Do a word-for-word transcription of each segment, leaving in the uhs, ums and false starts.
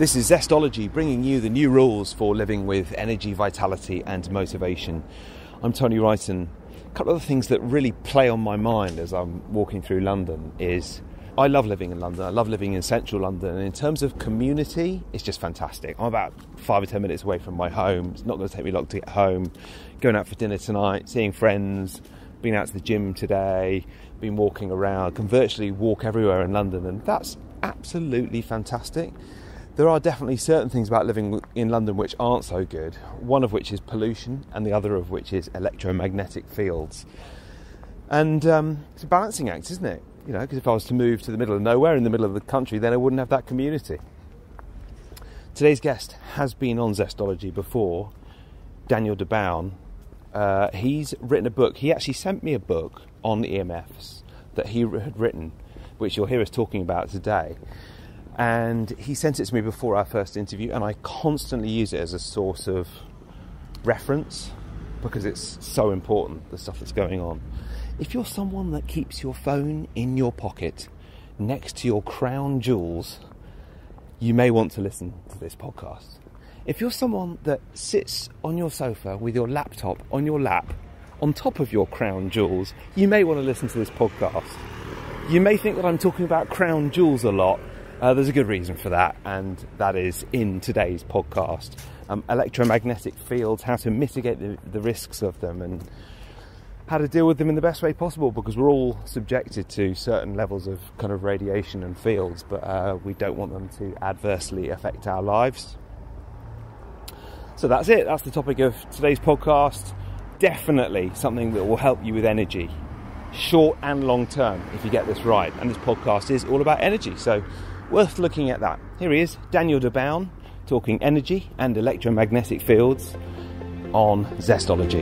This is Zestology, bringing you the new rules for living with energy, vitality and motivation. I'm Tony Wrighton. A couple of the things that really play on my mind as I'm walking through London is I love living in London. I love living in central London. And in terms of community, it's just fantastic. I'm about five or ten minutes away from my home. It's not going to take me long to get home. Going out for dinner tonight, seeing friends, been out to the gym today, been walking around. I can virtually walk everywhere in London, and that's absolutely fantastic. There are definitely certain things about living in London which aren't so good, one of which is pollution and the other of which is electromagnetic fields. And um, it's a balancing act, isn't it? You know, because if I was to move to the middle of nowhere in the middle of the country, then I wouldn't have that community. Today's guest has been on Zestology before, Daniel DeBaun. Uh, he's written a book. He actually sent me a book on E M Fs that he had written, which you'll hear us talking about today. And he sent it to me before our first interview, and I constantly use it as a source of reference because it's so important, the stuff that's going on. If you're someone that keeps your phone in your pocket next to your crown jewels, you may want to listen to this podcast. If you're someone that sits on your sofa with your laptop on your lap on top of your crown jewels, you may want to listen to this podcast. You may think that I'm talking about crown jewels a lot. Uh, there's a good reason for that, and that is in today's podcast. Um, electromagnetic fields, how to mitigate the, the risks of them and how to deal with them in the best way possible, because we're all subjected to certain levels of kind of radiation and fields, but uh, we don't want them to adversely affect our lives. So that's it. That's the topic of today's podcast. Definitely something that will help you with energy, short and long term, if you get this right. And this podcast is all about energy, so worth looking at that. Here he is, Daniel DeBaun, talking energy and electromagnetic fields on Zestology.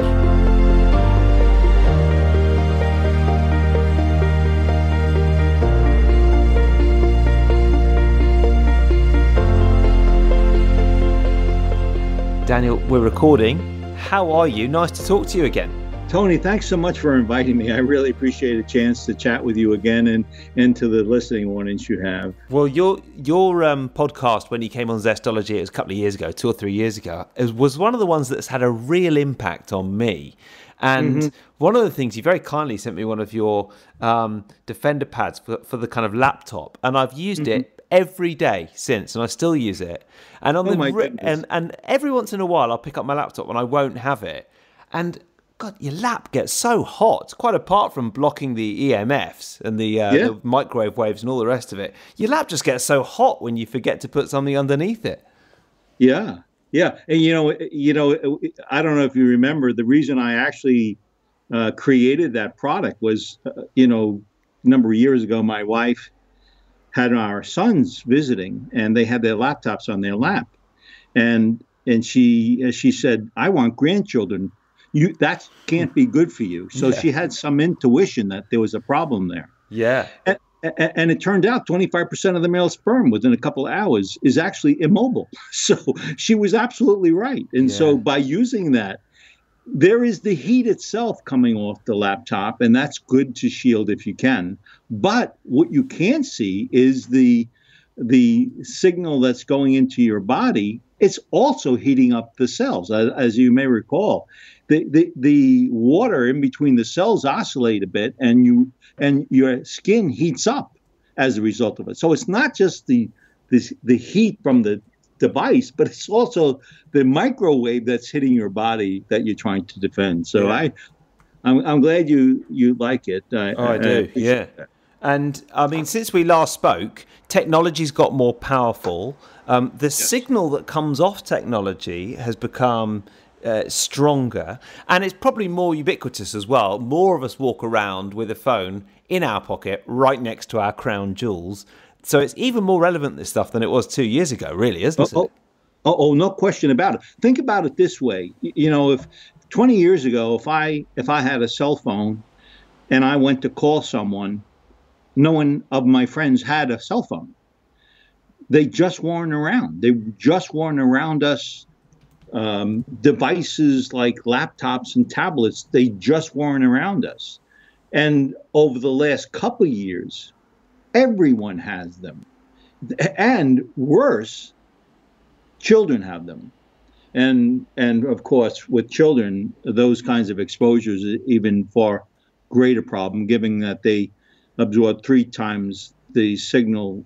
Daniel, we're recording. How are you? Nice to talk to you again. Tony, thanks so much for inviting me. I really appreciate a chance to chat with you again, and, and to the listening audience you have. Well, your your um, podcast, when you came on Zestology, it was a couple of years ago, two or three years ago, it was one of the ones that's had a real impact on me. And mm-hmm. one of the things, you very kindly sent me one of your um, Defender pads for, for the kind of laptop, and I've used mm-hmm. it every day since, and I still use it. And on oh the and, and every once in a while, I'll pick up my laptop and I won't have it. And God, your lap gets so hot, quite apart from blocking the E M Fs and the, uh, yeah. the microwave waves and all the rest of it. Your lap just gets so hot when you forget to put something underneath it. Yeah, yeah. And, you know, you know, I don't know if you remember, the reason I actually uh, created that product was, uh, you know, a number of years ago, my wife had our sons visiting, and they had their laptops on their lap. And, and she, she said, I want grandchildren. You, that can't be good for you. So yeah. she had some intuition that there was a problem there. Yeah. And, and it turned out twenty-five percent of the male sperm within a couple of hours is actually immobile. So she was absolutely right. And yeah. so by using that, there is the heat itself coming off the laptop, and that's good to shield if you can. But what you can see is the the signal that's going into your body. It's also heating up the cells, as, as you may recall. The, the the water in between the cells oscillate a bit, and you and your skin heats up as a result of it. So it's not just the the, the heat from the device, but it's also the microwave that's hitting your body that you're trying to defend. So yeah. I, I'm, I'm glad you you like it. I, oh, I, I do. I, yeah. And I mean, since we last spoke, technology's got more powerful. Um, the yes. signal that comes off technology has become uh, stronger, and it's probably more ubiquitous as well. More of us walk around with a phone in our pocket right next to our crown jewels. So it's even more relevant, this stuff, than it was two years ago, really, isn't oh, it? Oh, oh, no question about it. Think about it this way. You know, if twenty years ago, if I, if I had a cell phone and I went to call someone, no one of my friends had a cell phone. They just weren't around. They just weren't around us. Um, devices like laptops and tablets, they just weren't around us. And over the last couple of years, everyone has them. And worse, children have them. And, and of course, with children, those kinds of exposures are even far greater problem, given that they absorb three times the signal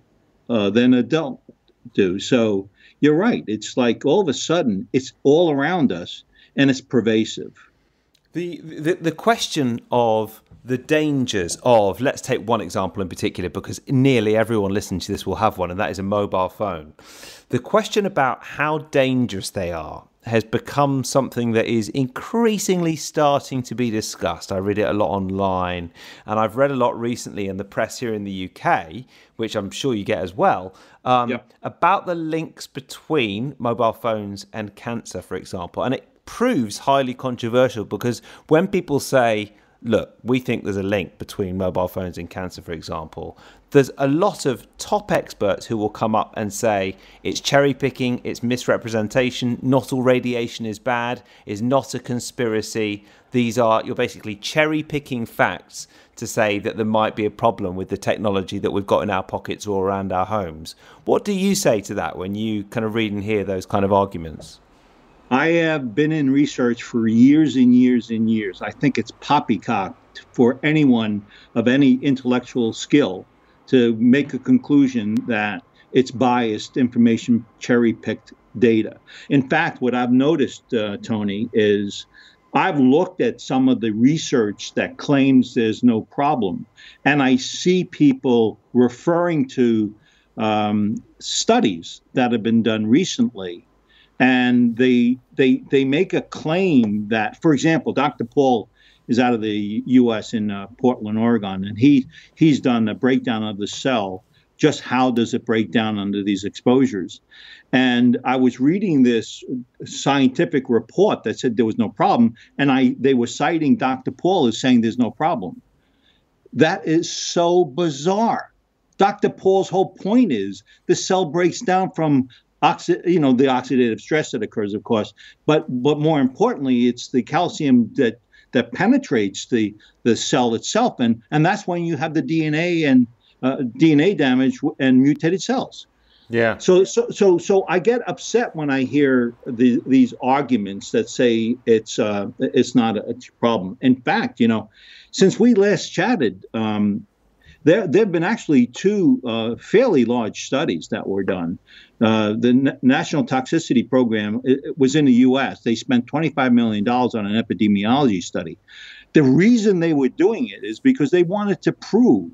uh, than adults do. So you're right. It's like all of a sudden, it's all around us, and it's pervasive. The, the, the question of the dangers of, let's take one example in particular, because nearly everyone listening to this will have one, and that is a mobile phone. The question about how dangerous they are has become something that is increasingly starting to be discussed. I read it a lot online, and I've read a lot recently in the press here in the U K, which I'm sure you get as well, um, yeah. about the links between mobile phones and cancer, for example. And it proves highly controversial, because when people say, look, we think there's a link between mobile phones and cancer, for example, there's a lot of top experts who will come up and say it's cherry picking, it's misrepresentation, not all radiation is bad, it's not a conspiracy. These are, you're basically cherry picking facts to say that there might be a problem with the technology that we've got in our pockets or around our homes. What do you say to that when you kind of read and hear those kind of arguments? I have been in research for years and years and years. I think it's poppycock for anyone of any intellectual skill to make a conclusion that it's biased information, cherry-picked data. In fact, what I've noticed, uh, Tony, is I've looked at some of the research that claims there's no problem, and I see people referring to um, studies that have been done recently. And they, they, they make a claim that, for example, Doctor Paul is out of the U S in uh, Portland, Oregon, and he, he's done a breakdown of the cell, just how does it break down under these exposures. And I was reading this scientific report that said there was no problem, and I, they were citing Doctor Paul as saying there's no problem. That is so bizarre. Doctor Paul's whole point is the cell breaks down from Oxi you know, the oxidative stress that occurs, of course, but but more importantly, it's the calcium that that penetrates the the cell itself, and and that's when you have the D N A and uh, D N A damage and mutated cells. Yeah. So so so so I get upset when I hear the, these arguments that say it's uh, it's not a problem. In fact, you know, since we last chatted, um, there there have been actually two uh, fairly large studies that were done. Uh, the N National Toxicity Program it, it was in the U S They spent twenty-five million dollars on an epidemiology study. The reason they were doing it is because they wanted to prove,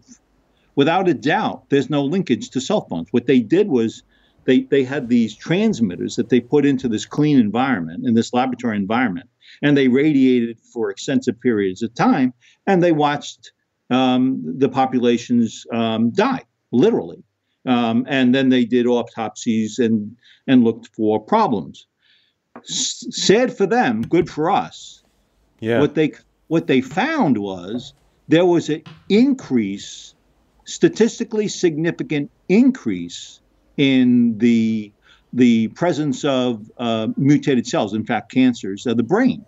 without a doubt, there's no linkage to cell phones. What they did was they, they had these transmitters that they put into this clean environment, in this laboratory environment, and they radiated for extensive periods of time, and they watched um, the populations um, die, literally. Um, and then they did autopsies and, and looked for problems. S sad for them, good for us. Yeah. What they, what they found was there was an increase, statistically significant increase in the, the presence of uh, mutated cells, in fact, cancers of the brain.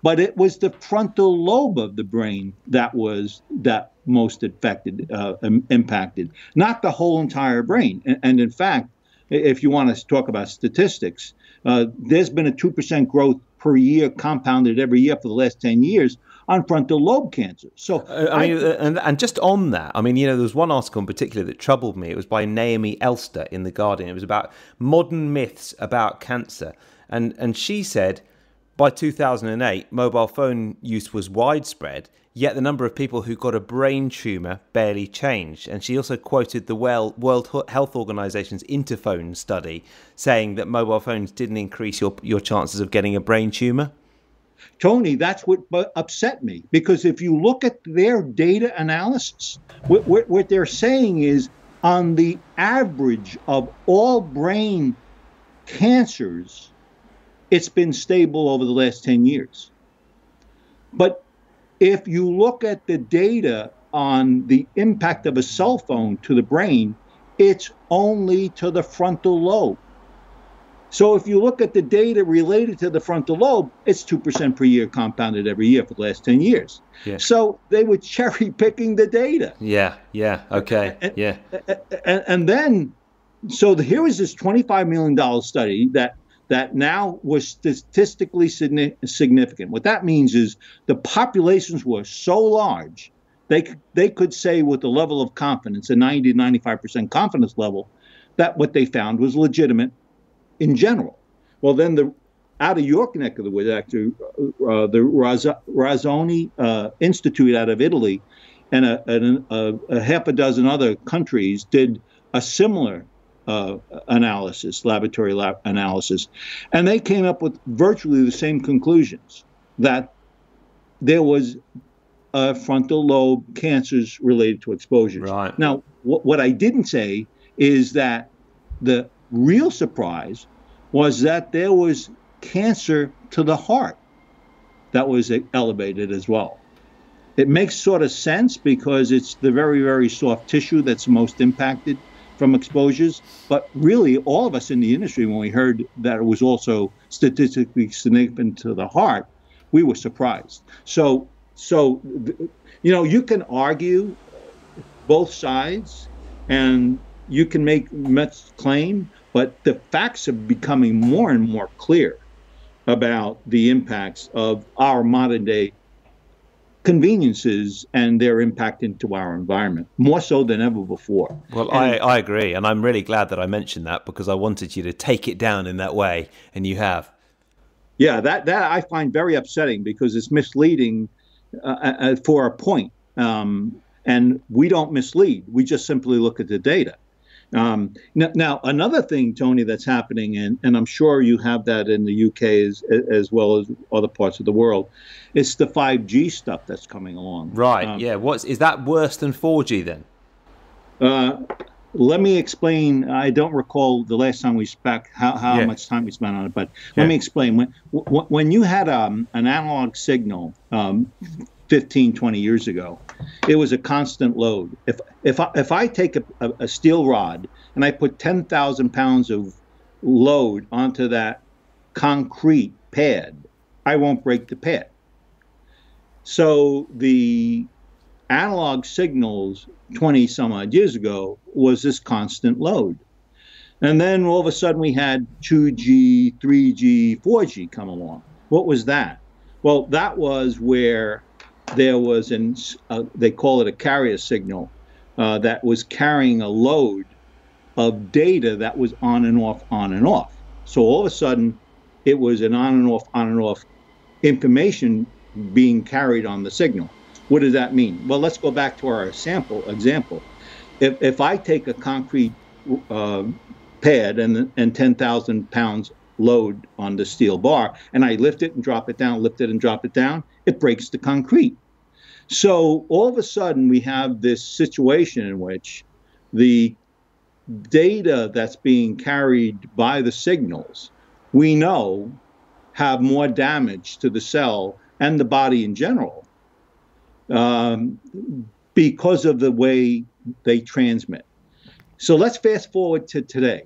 But it was the frontal lobe of the brain that was that most affected, uh, um, impacted, not the whole entire brain. And, and in fact, if you want to talk about statistics, uh, there's been a two percent growth per year compounded every year for the last ten years on frontal lobe cancer. So, uh, I mean, I, and, and just on that, I mean, you know, there was one article in particular that troubled me. It was by Naomi Elster in The Guardian. It was about modern myths about cancer. And, and she said, by two thousand eight, mobile phone use was widespread, yet the number of people who got a brain tumour barely changed. And she also quoted the World Health Organization's Interphone study, saying that mobile phones didn't increase your, your chances of getting a brain tumour. Tony, that's what upset me, because if you look at their data analysis, what, what, what they're saying is on the average of all brain cancers, it's been stable over the last ten years. But if you look at the data on the impact of a cell phone to the brain, it's only to the frontal lobe. So if you look at the data related to the frontal lobe, it's two percent per year compounded every year for the last ten years. Yeah. So they were cherry picking the data. Yeah, yeah, okay, and, yeah. And, and then so the, here was this twenty-five million dollar study that that now was statistically significant. What that means is the populations were so large, they could, they could say with a level of confidence, a ninety to ninety-five percent confidence level, that what they found was legitimate in general. Well, then the out of York neck of the woods, actually, uh, the Razzoni uh, Institute out of Italy and a, and a, a half a dozen other countries did a similar Uh, analysis, laboratory lab analysis, and they came up with virtually the same conclusions, that there was uh, frontal lobe cancers related to exposures. Right. Now, wh what I didn't say is that the real surprise was that there was cancer to the heart that was elevated as well. It makes sort of sense because it's the very, very soft tissue that's most impacted from exposures, but really all of us in the industry, when we heard that it was also statistically significant to the heart, we were surprised. So, so you know, you can argue both sides and you can make much claim, but the facts are becoming more and more clear about the impacts of our modern day conveniences and their impact into our environment, more so than ever before. Well, and I, I agree, and I'm really glad that I mentioned that because I wanted you to take it down in that way, and you have. Yeah, that, that I find very upsetting because it's misleading uh, for a point, um, and we don't mislead. We just simply look at the data. Um, now, now, another thing, Tony, that's happening, and, and I'm sure you have that in the U K as, as well as other parts of the world, it's the five G stuff that's coming along. Right, um, yeah. What's, is that worse than four G then? Uh, let me explain. I don't recall the last time we spoke how, how yeah. much time we spent on it, but yeah. let me explain. When, when you had um, an analog signal um, fifteen, twenty years ago, it was a constant load. If if I, if I take a, a, a steel rod and I put ten thousand pounds of load onto that concrete pad, I won't break the pad. So the analog signals twenty some odd years ago was this constant load. And then all of a sudden we had two G, three G, four G come along. What was that? Well, that was where there was an, uh, they call it a carrier signal, uh, that was carrying a load of data that was on and off, on and off. So all of a sudden, it was an on and off, on and off information being carried on the signal. What does that mean? Well, let's go back to our sample example. If, if I take a concrete uh, pad and, and ten thousand pounds load on the steel bar, and I lift it and drop it down, lift it and drop it down, it breaks the concrete. So all of a sudden we have this situation in which the data that's being carried by the signals, we know have more damage to the cell and the body in general um, because of the way they transmit. So let's fast forward to today.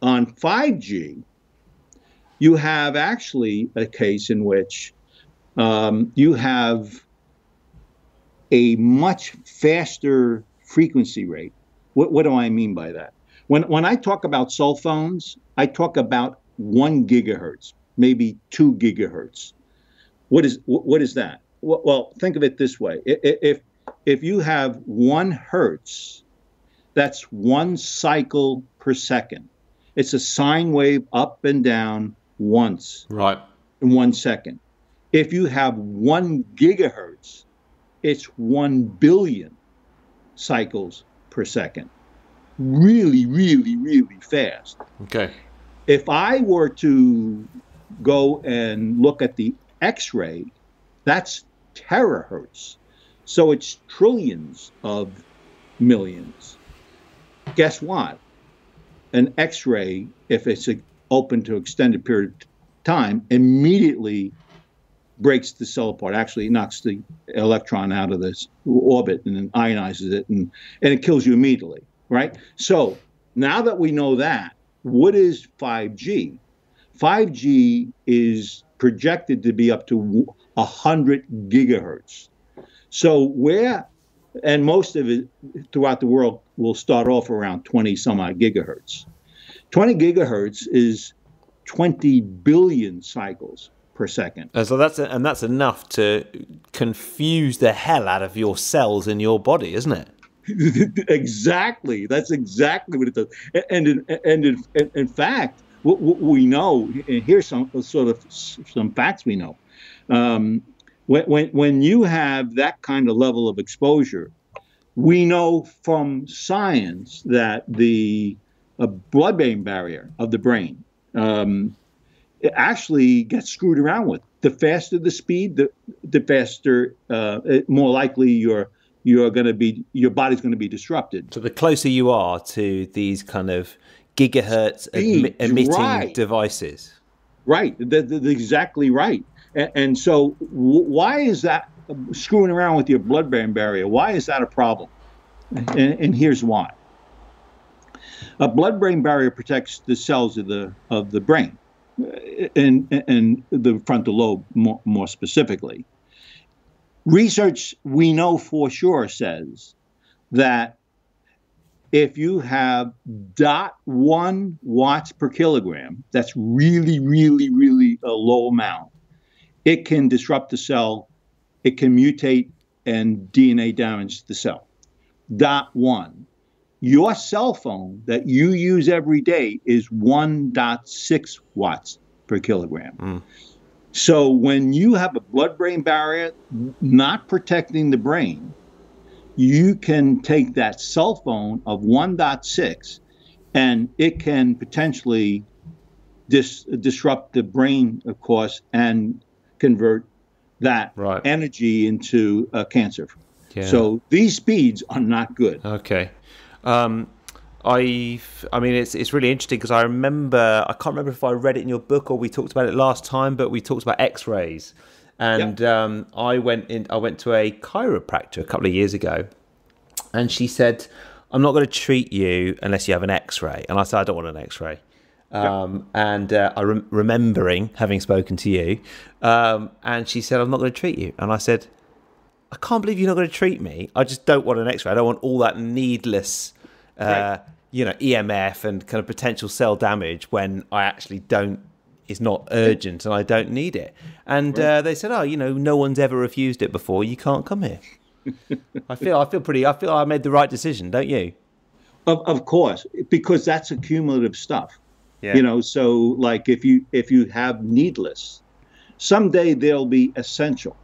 On five G, you have actually a case in which um, you have a much faster frequency rate. What, what do I mean by that? When, when I talk about cell phones, I talk about one gigahertz, maybe two gigahertz. What is, what is that? Well, think of it this way. If, if you have one hertz, that's one cycle per second. It's a sine wave up and down once, right, in one second. If you have one gigahertz, it's one billion cycles per second. Really, really, really fast. Okay. If I were to go and look at the X-ray, that's terahertz. So it's trillions of millions. Guess what? An X-ray, if it's open to extended period of time, immediately breaks the cell apart. Actually, it knocks the electron out of this orbit and then ionizes it, and, and it kills you immediately, right? So now that we know that, what is five G? five G is projected to be up to one hundred gigahertz. So where and most of it throughout the world will start off around twenty some odd gigahertz. twenty gigahertz is twenty billion cycles per second. And so that's and that's enough to confuse the hell out of your cells in your body, isn't it? Exactly. That's exactly what it does. And in, and in, in fact, what we know, and here's some sort of some facts we know. Um, when, when, when you have that kind of level of exposure, we know from science that the uh, blood-brain barrier of the brain um, it actually gets screwed around with. The faster the speed, the, the faster, uh, it, more likely you're you're going to be, your body's going to be disrupted. So the closer you are to these kind of gigahertz em emitting right. devices. Right, that's exactly right. And, and so w why is that screwing around with your blood-brain barrier? Why is that a problem? And, and here's why. A blood-brain barrier protects the cells of the, of the brain and, and the frontal lobe more, more specifically. Research we know for sure says that if you have zero point one watts per kilogram, that's really, really, really a low amount, it can disrupt the cell, it can mutate and D N A damage the cell. zero point one. Your cell phone that you use every day is one point six watts per kilogram. Mm. So when you have a blood-brain barrier not protecting the brain, you can take that cell phone of one point six and it can potentially dis disrupt the brain, of course, and convert that right. energy into uh, cancer. Yeah. So these speeds are not good. Okay. Um I've, I mean, it's it's really interesting because I remember, I can't remember if I read it in your book or we talked about it last time, but we talked about X-rays, and yep. um, I went in, I went to a chiropractor a couple of years ago, and she said, "I'm not going to treat you unless you have an X-ray," and I said, "I don't want an X-ray." Um, yep. And uh, I rem remembering having spoken to you, um, and she said, "I'm not going to treat you," and I said, "I can't believe you're not going to treat me. I just don't want an X-ray. I don't want all that needless." Uh, right. You know, E M F and kind of potential cell damage when I actually don't, it's not urgent and I don't need it. And right. uh, they said, oh, you know, no one's ever refused it before. You can't come here. I feel, I feel pretty, I feel I made the right decision, don't you? Of, of course, because that's accumulative stuff. Yeah. You know, so like if you, if you have needless, someday they'll be essential.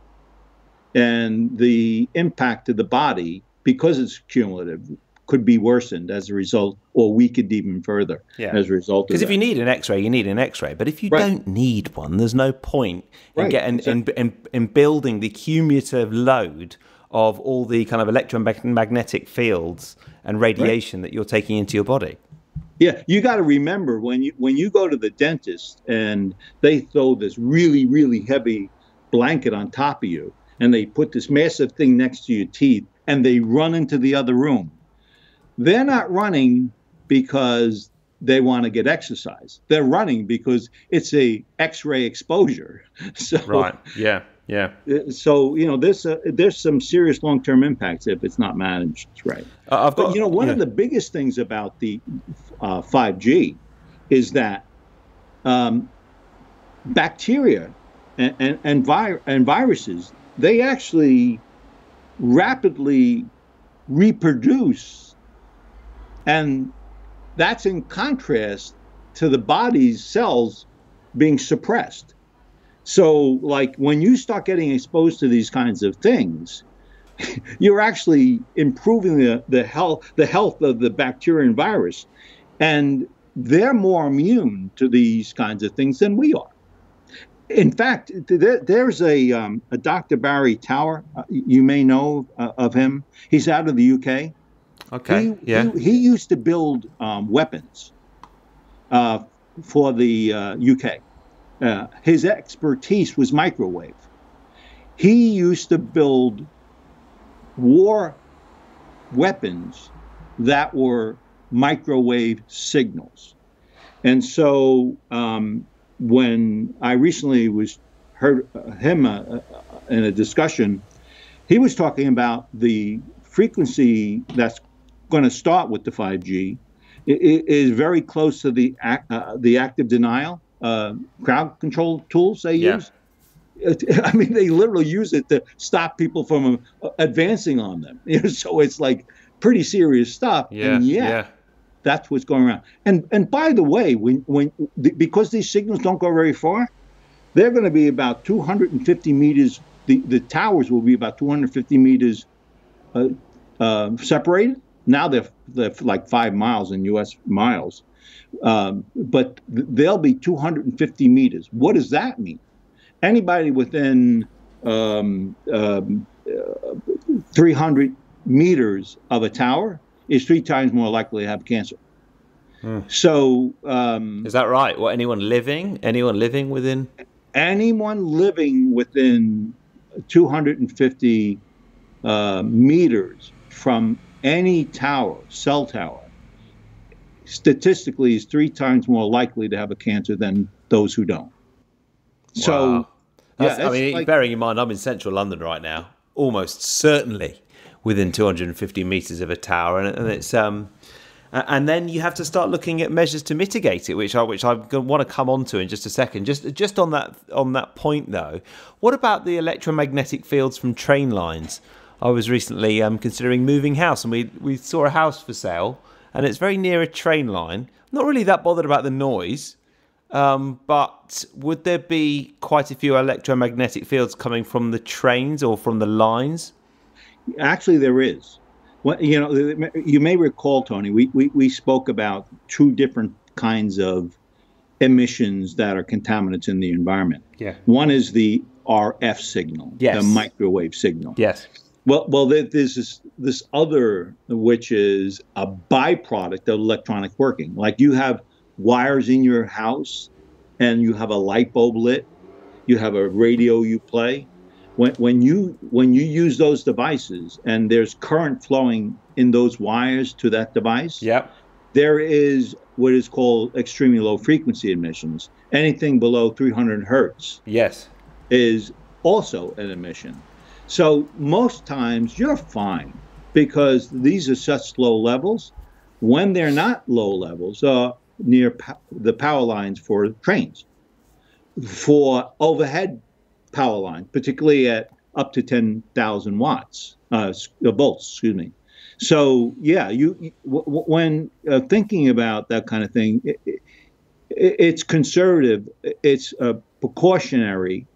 And the impact to the body, because it's cumulative, could be worsened as a result, or weakened even further yeah. as a result. Because if that. you need an X-ray, you need an X-ray. But if you right. don't need one, there's no point in, right. getting, exactly. in, in, in building the cumulative load of all the kind of electromagnetic fields and radiation right. that you're taking into your body. Yeah, you got to remember when you when you go to the dentist and they throw this really really heavy blanket on top of you, and they put this massive thing next to your teeth, and they run into the other room. They're not running because they want to get exercise. They're running because it's a X-ray exposure. So, right. Yeah. Yeah. So you know, there's uh, there's some serious long-term impacts if it's not managed right. Uh, I've got, but you know, one yeah. of the biggest things about the uh, five G is that um, bacteria and and and, vi and viruses, they actually rapidly reproduce. And that's in contrast to the body's cells being suppressed. So, like, when you start getting exposed to these kinds of things, you're actually improving the, the, health, the health of the bacteria and virus. And they're more immune to these kinds of things than we are. In fact, there, there's a, um, a Doctor Barry Tower, uh, you may know uh, of him. He's out of the U K. Okay. He, yeah. he, he used to build um, weapons uh, for the uh, U K. Uh, his expertise was microwave. He used to build war weapons that were microwave signals. And so um, when I recently was heard him uh, in a discussion, he was talking about the frequency that's going to start with the five G is very close to the uh, the active denial uh, crowd control tools they yeah. use. I mean, they literally use it to stop people from advancing on them. So it's like pretty serious stuff. Yeah, and yet, yeah, that's what's going around. And and by the way, when when because these signals don't go very far, they're going to be about two hundred fifty meters. The the towers will be about two hundred fifty meters uh, uh, separated. Now they're they're like five miles in U S miles, um, but they'll be two hundred fifty meters. What does that mean? Anybody within um, um, uh, three hundred meters of a tower is three times more likely to have cancer. Mm. So, um, is that right? What, anyone living? Anyone living within? Anyone living within two hundred fifty uh, meters from any tower, cell tower, statistically is three times more likely to have a cancer than those who don't. So, wow. That's, yeah, I mean, like, bearing in mind, I'm in central London right now, almost certainly within two hundred fifty meters of a tower, and, and it's um, and then you have to start looking at measures to mitigate it, which I which I want to come on to in just a second. Just just on that on that point though, what about the electromagnetic fields from train lines? I was recently um considering moving house, and we we saw a house for sale, and it's very near a train line. Not really that bothered about the noise. Um, but would there be quite a few electromagnetic fields coming from the trains or from the lines? Actually, there is. Well, you know, you may recall, Tony, we, we, we spoke about two different kinds of emissions that are contaminants in the environment. Yeah. One is the R F signal, yes, the microwave signal. Yes. Well, well, there's this, this other, which is a byproduct of electronic working. Like you have wires in your house, and you have a light bulb lit, you have a radio you play. When when you when you use those devices, and there's current flowing in those wires to that device, yep, there is what is called extremely low frequency emissions. Anything below three hundred hertz, yes, is also an emission. So most times you're fine because these are such low levels. When they're not low levels, uh, near the power lines for trains, for overhead power lines, particularly at up to ten thousand watts, uh, volts, excuse me. So, yeah, you, you w when uh, thinking about that kind of thing, it, it, it's conservative, it's uh, precautionary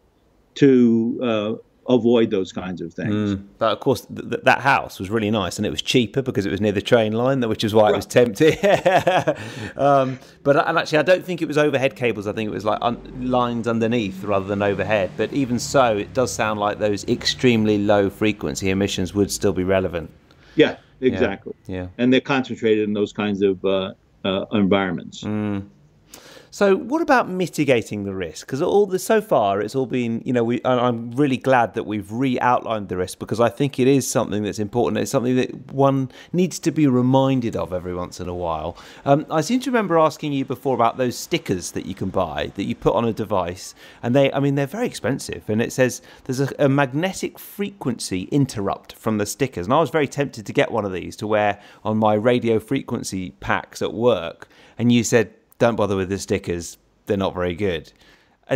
to uh, avoid those kinds of things. Mm. But of course, th th that house was really nice, and it was cheaper because it was near the train line, which is why right. it was tempting. um, but and actually, I don't think it was overhead cables. I think it was like un lines underneath rather than overhead. But even so, it does sound like those extremely low frequency emissions would still be relevant. Yeah, exactly. Yeah, yeah. And they're concentrated in those kinds of uh, uh, environments. Mm. So what about mitigating the risk? Because all the, so far it's all been, you know, we, and I'm really glad that we've re-outlined the risk, because I think it is something that's important. It's something that one needs to be reminded of every once in a while. Um, I seem to remember asking you before about those stickers that you can buy, that you put on a device, and they, I mean, they're very expensive. And it says there's a, a magnetic frequency interrupt from the stickers. And I was very tempted to get one of these to wear on my radio frequency packs at work. And you said, don't bother with the stickers, they're not very good.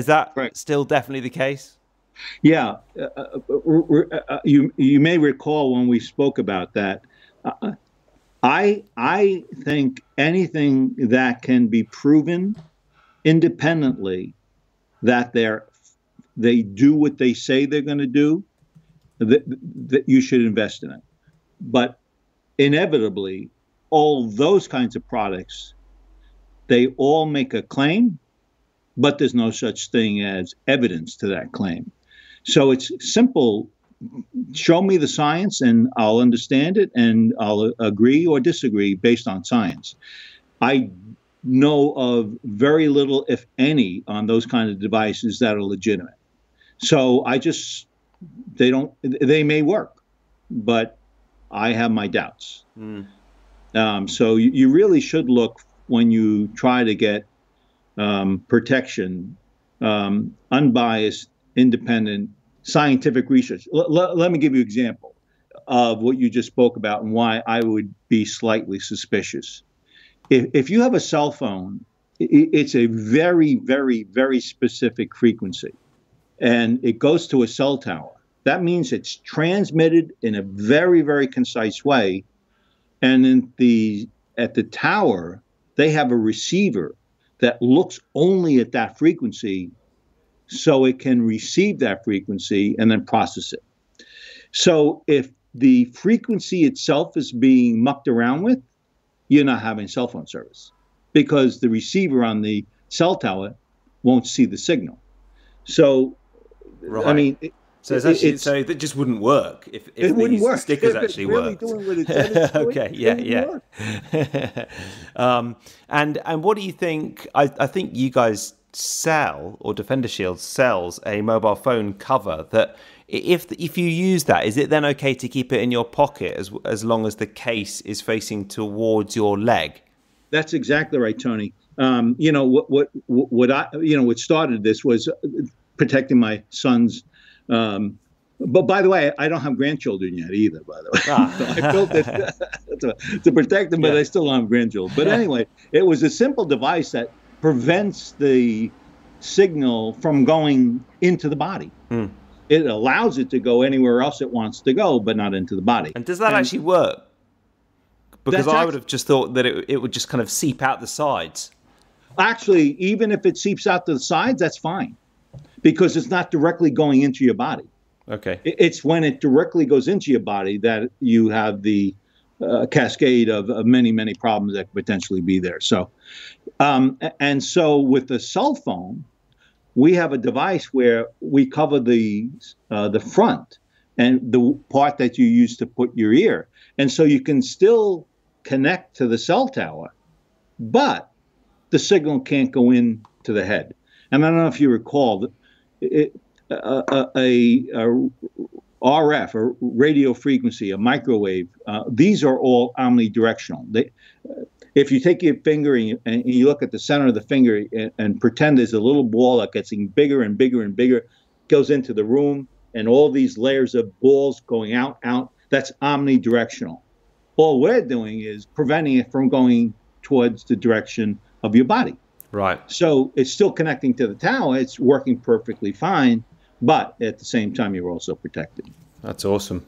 Is that right. still definitely the case? Yeah. Uh, uh, uh, you, you may recall when we spoke about that, uh, I, I think anything that can be proven independently that they're, they do what they say they're going to do, that, that you should invest in it. But inevitably, all those kinds of products, they all make a claim, but there's no such thing as evidence to that claim. So it's simple. Show me the science and I'll understand it, and I'll agree or disagree based on science. I know of very little, if any, on those kind of devices that are legitimate. So I just, they don't, they may work, but I have my doubts. Mm. Um, so you, you really should look when you try to get um, protection, um, unbiased, independent, scientific research. L let me give you an example. of what you just spoke about and why I would be slightly suspicious. If, if you have a cell phone, it, it's a very, very, very specific frequency, and it goes to a cell tower. That means it's transmitted in a very, very concise way, and in the, at the tower, they have a receiver that looks only at that frequency so it can receive that frequency and then process it. So if the frequency itself is being mucked around with, you're not having cell phone service because the receiver on the cell tower won't see the signal. So, right. I mean... It, so, it's actually, it's, so that just wouldn't work if, if it these work. stickers if actually really worked. Doing what it's doing, okay, yeah, yeah. um, and and what do you think, I, I think you guys sell, or DefenderShield sells, a mobile phone cover that... If if you use that, is it then okay to keep it in your pocket as as long as the case is facing towards your leg? That's exactly right, Tony. Um, you know what what what I you know what started this was protecting my son's. Um, but by the way, I don't have grandchildren yet either. By the way, ah. So I built it to, to protect them, but yeah. I still don't have grandchildren. But anyway, it was a simple device that prevents the signal from going into the body. Hmm. It allows it to go anywhere else it wants to go, but not into the body. And does that and actually work? Because I would have just thought that it, it would just kind of seep out the sides. Actually, even if it seeps out to the sides, that's fine. Because it's not directly going into your body. Okay. It's when it directly goes into your body that you have the uh, cascade of, of many, many problems that could potentially be there. So, um, and so with the cell phone, we have a device where we cover the uh, the front and the part that you use to put your ear. And so you can still connect to the cell tower, but the signal can't go in to the head. And I don't know if you recall, it, uh, a, a R F, a radio frequency, a microwave, uh, these are all omnidirectional. They, uh, If you take your finger and you, and you look at the center of the finger and, and pretend there's a little ball that gets bigger and bigger and bigger, goes into the room, and all these layers of balls going out, out, that's omnidirectional. All we're doing is preventing it from going towards the direction of your body. Right. So it's still connecting to the tower. It's working perfectly fine, but at the same time, you're also protected. That's awesome.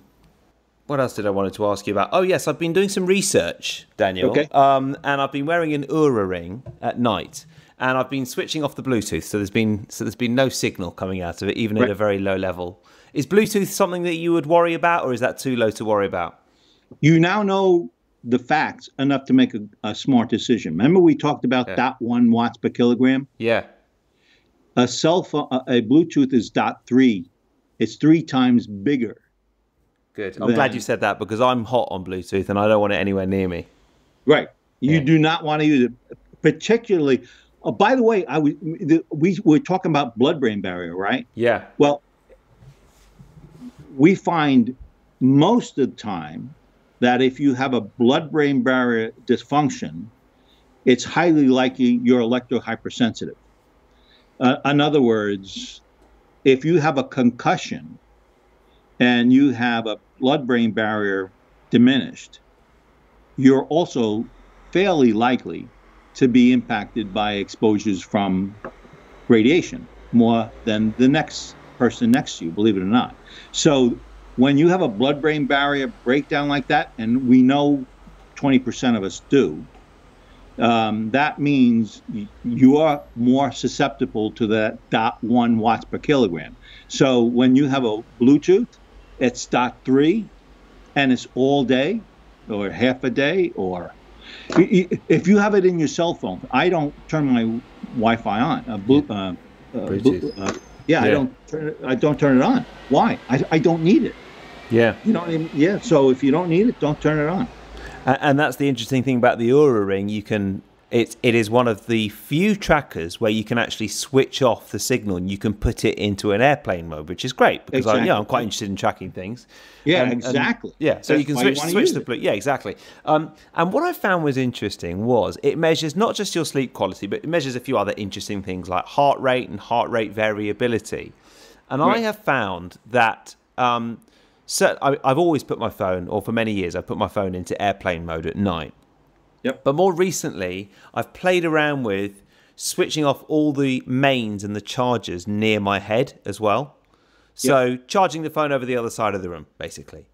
What else did I wanted to ask you about? Oh, yes, I've been doing some research, Daniel. Okay. Um, and I've been wearing an Oura ring at night, and I've been switching off the Bluetooth. So there's been so there's been no signal coming out of it, even right. at a very low level. Is Bluetooth something that you would worry about, or is that too low to worry about? You now know the facts enough to make a, a smart decision. Remember we talked about yeah. zero point one watts per kilogram? Yeah. A cell phone, a Bluetooth is zero point three. It's three times bigger. Good. I'm then, glad you said that because I'm hot on Bluetooth and I don't want it anywhere near me. Right. You yeah. do not want to use it, particularly. Oh, by the way, I was, the, we were talking about blood-brain barrier, right? Yeah. Well, we find most of the time that if you have a blood-brain barrier dysfunction, it's highly likely you're electro-hypersensitive. Uh, in other words, if you have a concussion and you have a blood-brain barrier diminished, you're also fairly likely to be impacted by exposures from radiation more than the next person next to you, believe it or not. So when you have a blood-brain barrier breakdown like that, and we know twenty percent of us do, um, that means you are more susceptible to that zero point one watts per kilogram. So when you have a Bluetooth, it's zero point three, and it's all day or half a day. Or if you have it in your cell phone, I don't turn my Wi-Fi on. A blue, uh, uh, blue, uh, yeah, yeah, I don't turn it. I don't turn it on. Why? I, I don't need it. Yeah. You know. Yeah. So if you don't need it, don't turn it on. And, and that's the interesting thing about the Oura ring. You can. It it is one of the few trackers where you can actually switch off the signal and you can put it into an airplane mode, which is great because exactly. I, you know, I'm quite interested in tracking things. Yeah, and, exactly. And, yeah, so that's you can switch you switch the blue. Yeah, exactly. Um, and what I found was interesting was it measures not just your sleep quality, but it measures a few other interesting things like heart rate and heart rate variability. And right. I have found that um, So I, I've always put my phone, or for many years, I've put my phone into airplane mode at night. Yep. But more recently, I've played around with switching off all the mains and the chargers near my head as well. So yep. Charging the phone over the other side of the room, basically.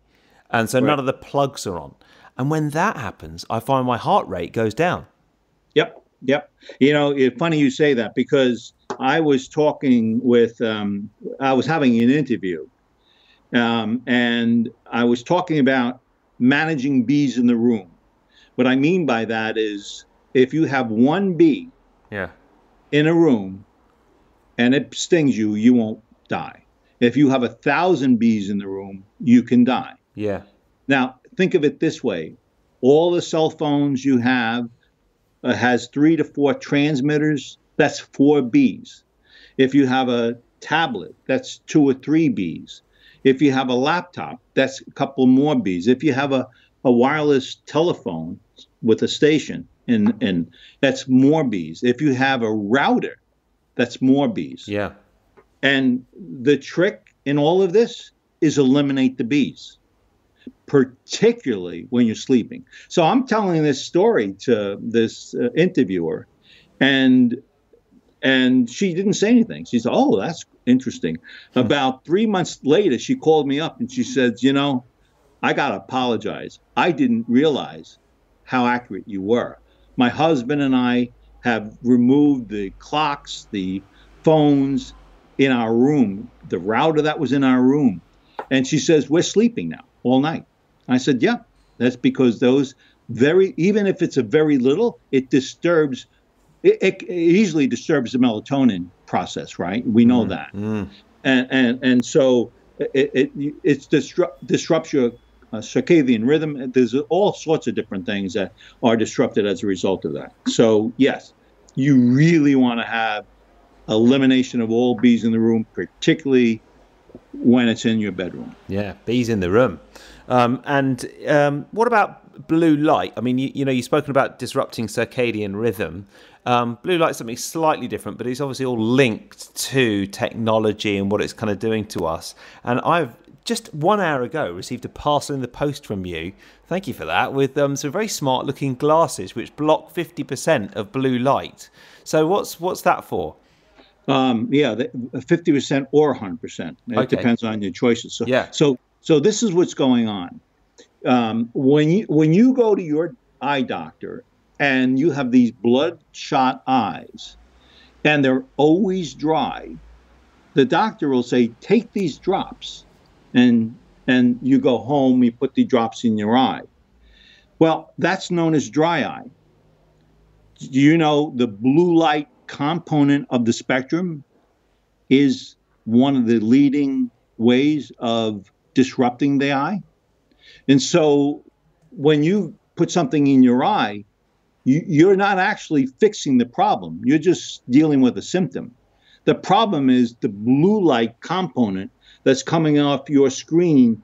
And so right. None of the plugs are on. And when that happens, I find my heart rate goes down. Yep, yep. You know, it's funny you say that, because I was talking with, um, I was having an interview, um, and I was talking about managing bees in the room. What I mean by that is, if you have one bee yeah. in a room and it stings you, you won't die. If you have a thousand bees in the room, you can die. Yeah. Now, think of it this way. All the cell phones you have uh, has three to four transmitters. That's four bees. If you have a tablet, that's two or three bees. If you have a laptop, that's a couple more bees. If you have a, a wireless telephone with a station, and, and that's more bees. If you have a router, that's more bees. Yeah. And the trick in all of this is eliminate the bees, particularly when you're sleeping. So I'm telling this story to this uh, interviewer, and and she didn't say anything. She said, "Oh, that's interesting." About three months later, she called me up and she said, "You know, I got to apologize. I didn't realize how accurate you were. My husband and I have removed the clocks, the phones in our room, the router that was in our room." And she says, "We're sleeping now all night." I said, "Yeah, that's because those very, even if it's a very little, it disturbs, it, it, it easily disturbs the melatonin process, right? We know mm, that. Mm. And, and and so it, it it's disrupt, disrupts your uh, circadian rhythm. There's all sorts of different things that are disrupted as a result of that. So yes, you really want to have elimination of all bees in the room, particularly when it's in your bedroom. Yeah, bees in the room. Um, and um, what about blue light? I mean, you, you know, you've spoken about disrupting circadian rhythm. Um, blue light's something slightly different, but it's obviously all linked to technology and what it's kind of doing to us. And I've just one hour ago received a parcel in the post from you. Thank you for that. With um, some very smart looking glasses which block fifty percent of blue light. So what's what's that for? Um, yeah, fifty percent or one hundred percent. It okay. depends on your choices. So, yeah. so, so this is what's going on. Um, when you, when you go to your eye doctor and you have these bloodshot eyes and they're always dry, the doctor will say, "Take these drops," and, and you go home, you put the drops in your eye. Well, that's known as dry eye. Do you know the blue light component of the spectrum is one of the leading ways of disrupting the eye? And so when you put something in your eye, you, you're not actually fixing the problem. You're just dealing with a symptom. The problem is the blue light component that's coming off your screen,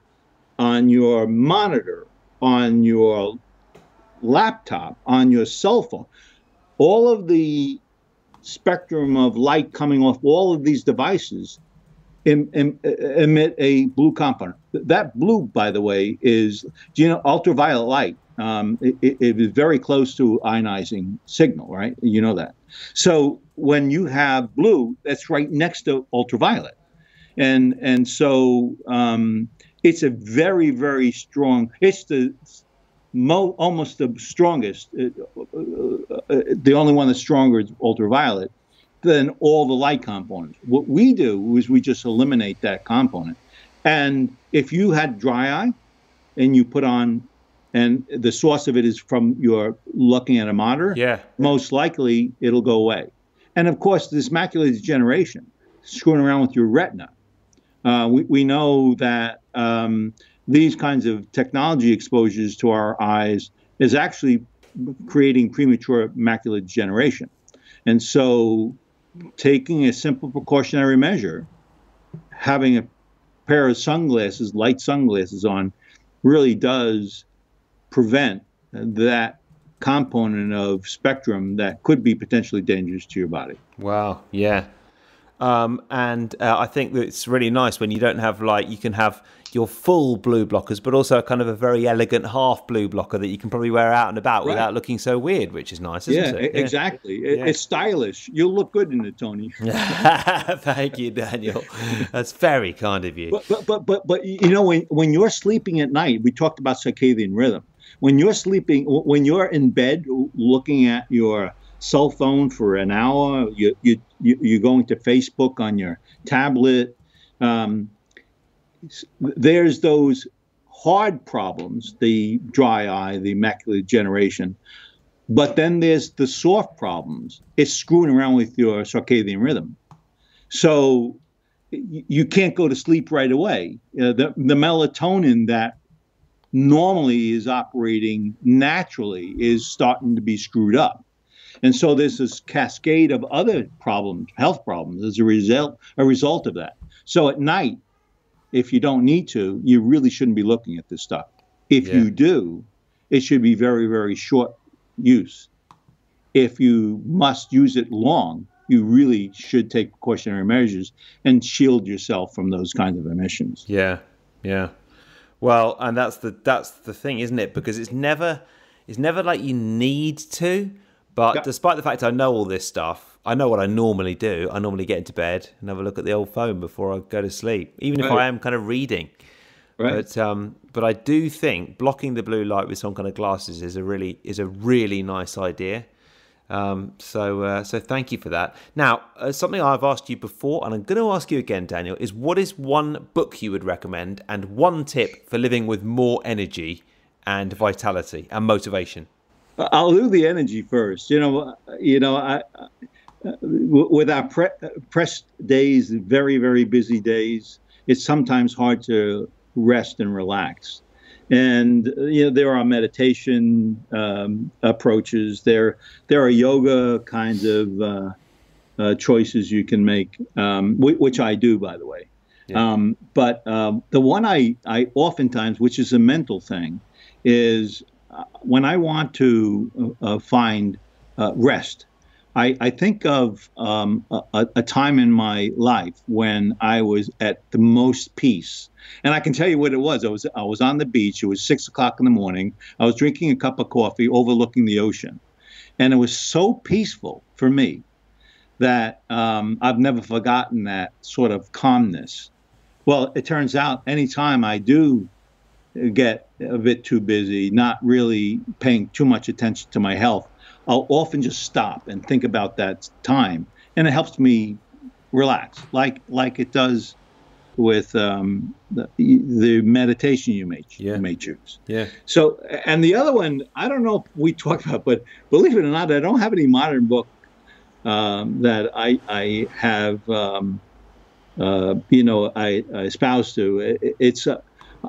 on your monitor, on your laptop, on your cell phone. All of the spectrum of light coming off all of these devices em, em, emit a blue component. That blue, by the way, is, do you know, ultraviolet light. Um, it, it is very close to ionizing signal, right? You know that. So when you have blue, that's right next to ultraviolet. And, and so um, it's a very, very strong, it's the Mo, almost the strongest, uh, uh, uh, the only one that's stronger is ultraviolet, than all the light components. What we do is we just eliminate that component. And if you had dry eye and you put on, and the source of it is from your looking at a monitor, yeah. most likely it'll go away. And of course, this macular degeneration, screwing around with your retina. Uh, we, we know that um, these kinds of technology exposures to our eyes is actually creating premature macular degeneration. And so taking a simple precautionary measure, having a pair of sunglasses, light sunglasses on, really does prevent that component of spectrum that could be potentially dangerous to your body. Wow. Yeah. Um, and uh, I think that it's really nice when you don't have, like, you can have your full blue blockers, but also kind of a very elegant half blue blocker that you can probably wear out and about right. without looking so weird, which is nice, isn't yeah, it? Yeah, exactly. It, yeah. It's stylish. You'll look good in it, Tony. Thank you, Daniel. That's very kind of you. But, but, but, but, but you know, when, when you're sleeping at night, we talked about circadian rhythm. When you're sleeping, when you're in bed looking at your cell phone for an hour, you, you, you're going to Facebook on your tablet, um, there's those hard problems, the dry eye, the macular degeneration, but then there's the soft problems. It's screwing around with your circadian rhythm. So you can't go to sleep right away. Uh, the, the melatonin that normally is operating naturally is starting to be screwed up. And so there's this cascade of other problems, health problems, as a result, a result of that. So at night, if you don't need to, you really shouldn't be looking at this stuff. If yeah. you do, it should be very, very short use. If you must use it long, you really should take precautionary measures and shield yourself from those kinds of emissions. Yeah, yeah. Well, and that's the that's the thing, isn't it? Because it's never it's never like you need to. But despite the fact I know all this stuff, I know what I normally do. I normally get into bed and have a look at the old phone before I go to sleep, even if right. I am kind of reading. Right. But um, but I do think blocking the blue light with some kind of glasses is a really is a really nice idea. Um, so uh, so thank you for that. Now, uh, something I've asked you before, and I'm going to ask you again, Daniel, is what is one book you would recommend and one tip for living with more energy and vitality and motivation? I'll do the energy first. You know, you know, I, uh, with our pre pressed days, very, very busy days, it's sometimes hard to rest and relax. And, you know, there are meditation um, approaches. There, there are yoga kinds of uh, uh, choices you can make, um, which I do, by the way. Yeah. Um, but um, the one I, I oftentimes, which is a mental thing, is when I want to uh, find uh, rest, I, I think of um, a, a time in my life when I was at the most peace. And I can tell you what it was. I was, I was on the beach. It was six o'clock in the morning. I was drinking a cup of coffee overlooking the ocean. And it was so peaceful for me that um, I've never forgotten that sort of calmness. Well, it turns out anytime I do get a bit too busy, not really paying too much attention to my health, I'll often just stop and think about that time, and it helps me relax, like like it does with um, the, the meditation you may yeah. you may choose. Yeah. So, and the other one, I don't know if we talked about, but believe it or not, I don't have any modern book um, that I I have um, uh, you know I, I espouse to. It, it's a uh,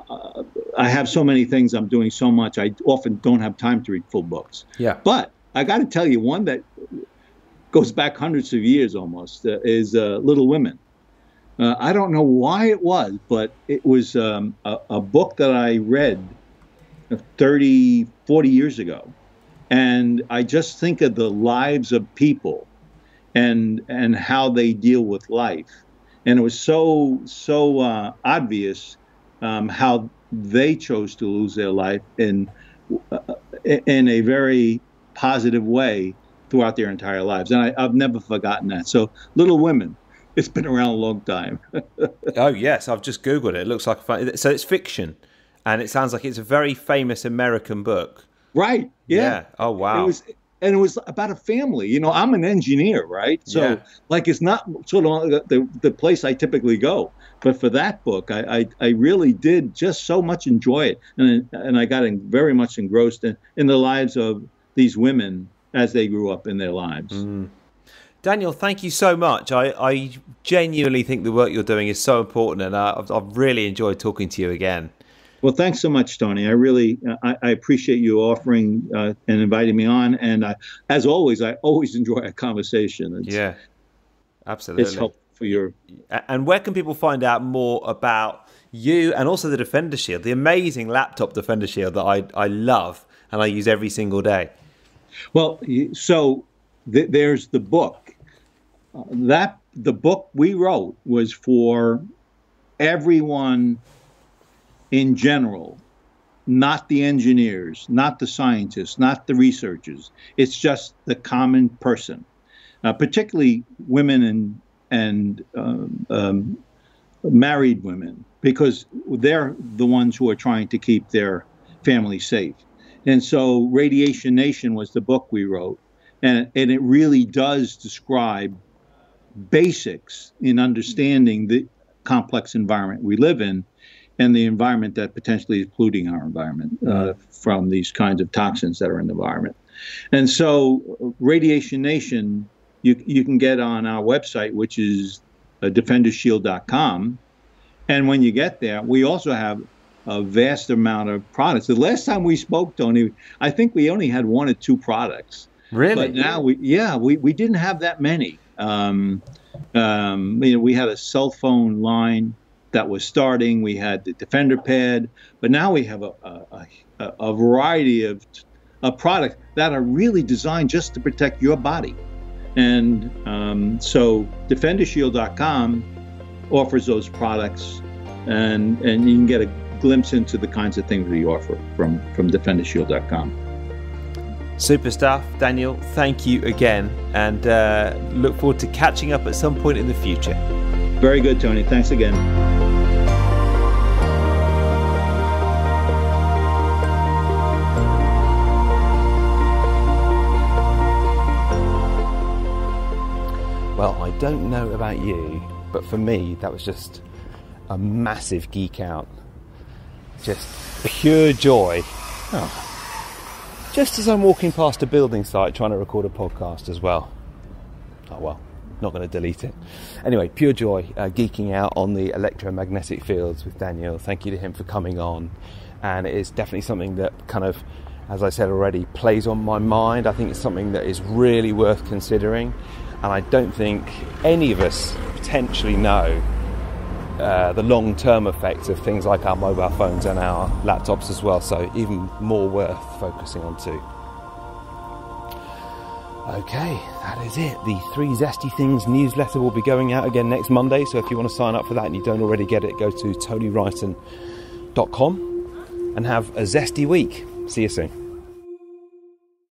Uh, I have so many things, I'm doing so much, I often don't have time to read full books. Yeah. But I got to tell you, one that goes back hundreds of years almost uh, is uh, Little Women. Uh, I don't know why it was, but it was um, a, a book that I read thirty, forty years ago. And I just think of the lives of people and, and how they deal with life. And it was so, so uh, obvious Um, how they chose to lose their life in uh, in a very positive way throughout their entire lives, and I, I've never forgotten that. So, Little Women, it's been around a long time. Oh yes, I've just googled it. It looks like a fun, so it's fiction, and it sounds like it's a very famous American book. Right? Yeah. yeah. Oh wow. It was, and it was about a family. You know, I'm an engineer, right? So, yeah. like, it's not sort of the the place I typically go. But for that book, I, I, I really did just so much enjoy it. And, and I got very much engrossed in, in the lives of these women as they grew up in their lives. Mm. Daniel, thank you so much. I, I genuinely think the work you're doing is so important. And I, I've, I've really enjoyed talking to you again. Well, thanks so much, Tony. I really I, I appreciate you offering uh, and inviting me on. And I, as always, I always enjoy a conversation. It's, yeah, absolutely. It's helpful. For your... And where can people find out more about you and also the Defender Shield, the amazing laptop Defender Shield that I, I love and I use every single day? Well, so th there's the book. Uh, that the book we wrote was for everyone in general, not the engineers, not the scientists, not the researchers. It's just the common person, uh, particularly women and and um, um, married women, because they're the ones who are trying to keep their family safe. And so Radiation Nation was the book we wrote, and, and it really does describe basics in understanding the complex environment we live in and the environment that potentially is polluting our environment uh, from these kinds of toxins that are in the environment. And so Radiation Nation, you, you can get on our website, which is uh, defender shield dot com. And when you get there, we also have a vast amount of products. The last time we spoke, Tony, I think we only had one or two products. Really? But now, we, yeah, we, we didn't have that many. Um, um, you know, we had a cell phone line that was starting. We had the Defender Pad, but now we have a, a, a, a variety of, of products that are really designed just to protect your body. And um, so defender shield dot com offers those products, and, and you can get a glimpse into the kinds of things we offer from, from defender shield dot com. Super stuff, Daniel. Thank you again, and uh, look forward to catching up at some point in the future. Very good, Tony. Thanks again. Well, I don't know about you, but for me, that was just a massive geek out. Just pure joy. Oh. Just as I'm walking past a building site trying to record a podcast as well. Oh well, not going to delete it. Anyway, pure joy, uh, geeking out on the electromagnetic fields with Daniel. Thank you to him for coming on. And it is definitely something that kind of, as I said already, plays on my mind. I think it's something that is really worth considering. And I don't think any of us potentially know Uh, the long-term effects of things like our mobile phones and our laptops as well, so even more worth focusing on too. Okay, that is it. The Three Zesty Things newsletter will be going out again next Monday, so if you want to sign up for that and you don't already get it, go to tony wrighton dot com and have a zesty week. See you soon.